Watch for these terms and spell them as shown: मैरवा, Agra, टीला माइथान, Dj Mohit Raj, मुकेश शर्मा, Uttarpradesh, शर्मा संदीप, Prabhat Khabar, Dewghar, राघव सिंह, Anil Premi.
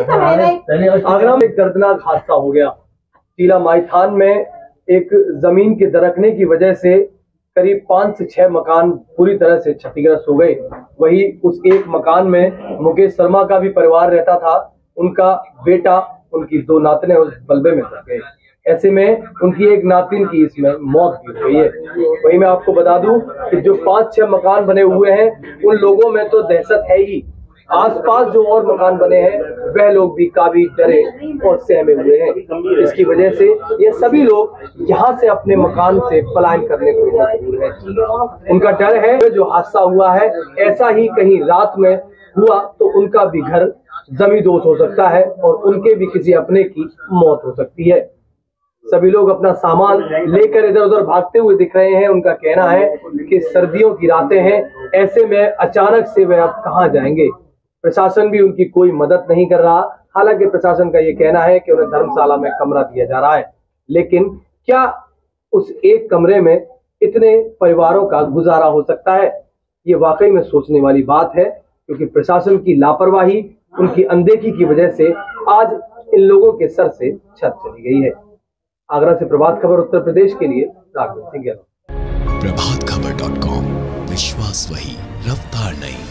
आगरा में एक दर्दनाक हादसा हो गया। टीला माइथान में एक जमीन के दरकने की वजह से करीब 5 से 6 मकान पूरी तरह से क्षतिग्रस्त हो गए। वही उस एक मकान में मुकेश शर्मा का भी परिवार रहता था, उनका बेटा, उनकी 2 नातने उस बलबे में फंस गए। ऐसे में उनकी एक नातिन की इसमें मौत भी हुई है। वही मैं आपको बता दूं कि जो 5-6 मकान बने हुए हैं उन लोगों में तो दहशत है ही, आसपास जो और मकान बने हैं वह लोग भी काफी डरे और सहमे हुए हैं। इसकी वजह से ये सभी लोग यहाँ से अपने मकान से पलायन करने को मजबूर हैं। उनका डर है जो हादसा हुआ है ऐसा ही कहीं रात में हुआ तो उनका भी घर जमींदोज हो सकता है और उनके भी किसी अपने की मौत हो सकती है। सभी लोग अपना सामान लेकर इधर उधर भागते हुए दिख रहे हैं। उनका कहना है कि सर्दियों की रातें हैं, ऐसे में अचानक से वह अब कहाँ जाएंगे। प्रशासन भी उनकी कोई मदद नहीं कर रहा। हालांकि प्रशासन का ये कहना है कि उन्हें धर्मशाला में कमरा दिया जा रहा है, लेकिन क्या उस एक कमरे में इतने परिवारों का गुजारा हो सकता है? ये वाकई में सोचने वाली बात है, क्योंकि प्रशासन की लापरवाही, उनकी अनदेखी की वजह से आज इन लोगों के सर से छत चली गई है। आगरा से प्रभात खबर उत्तर प्रदेश के लिए राघव सिंह। प्रभात खबर.com, विश्वास वही, रफ्तार नहीं।